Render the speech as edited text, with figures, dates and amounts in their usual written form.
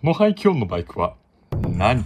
この排気音のバイクは何？